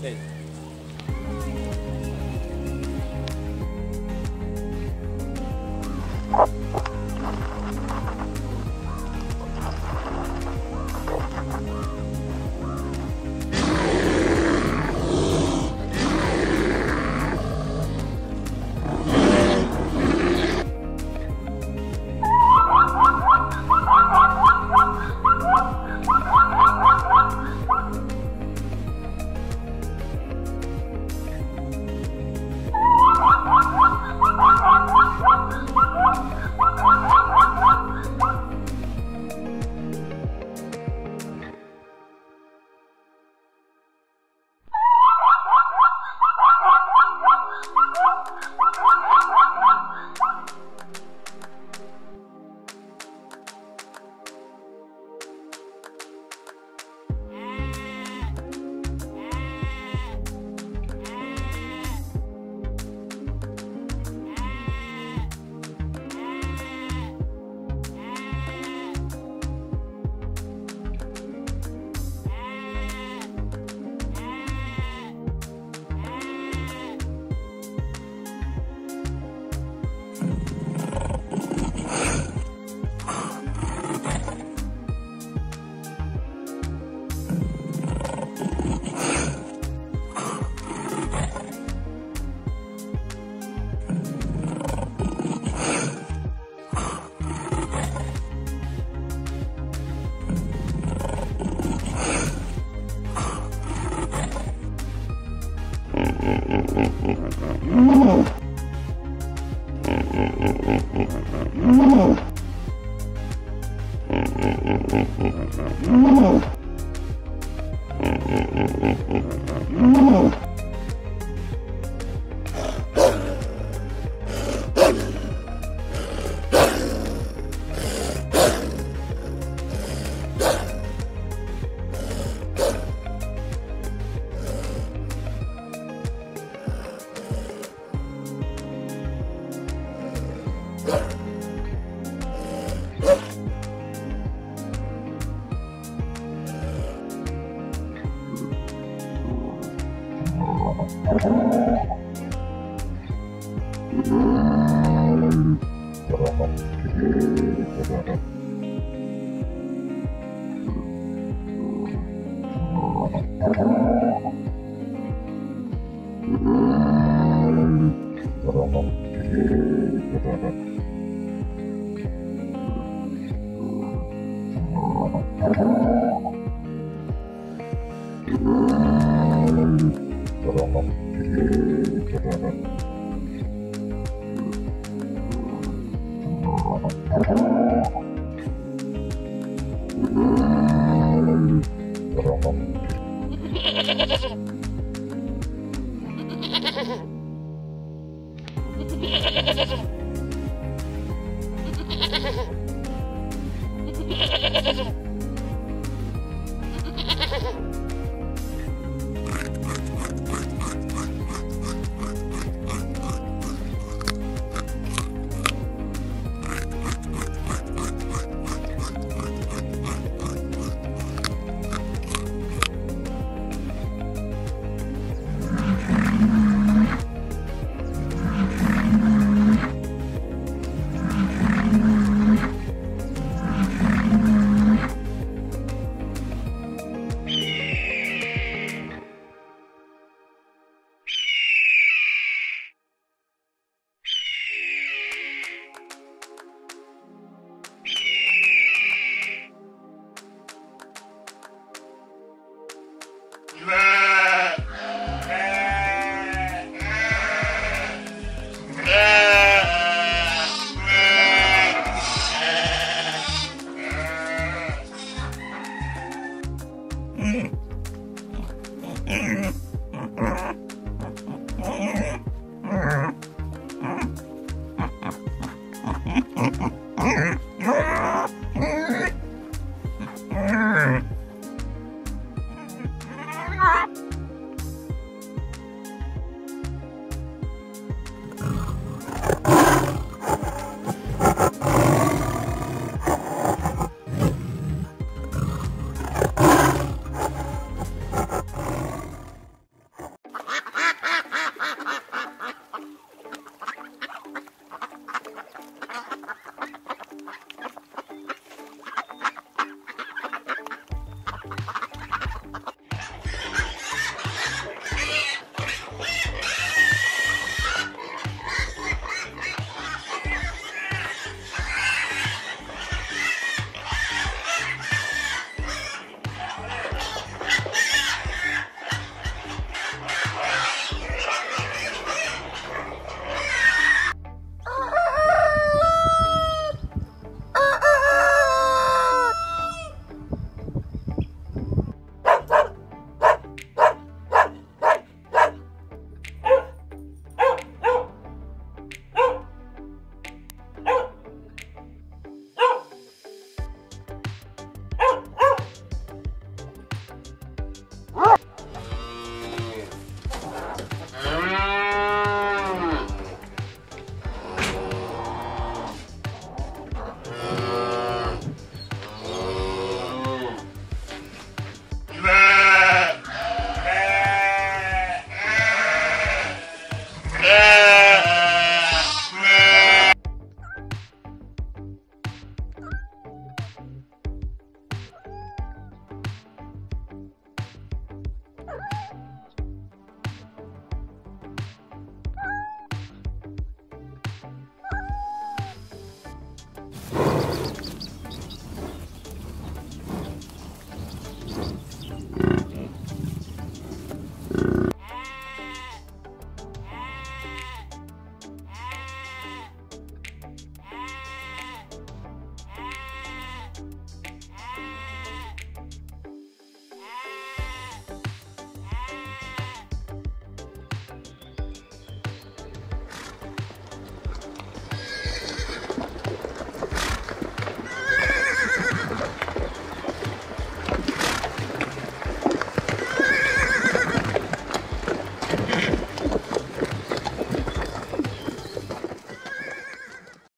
Please.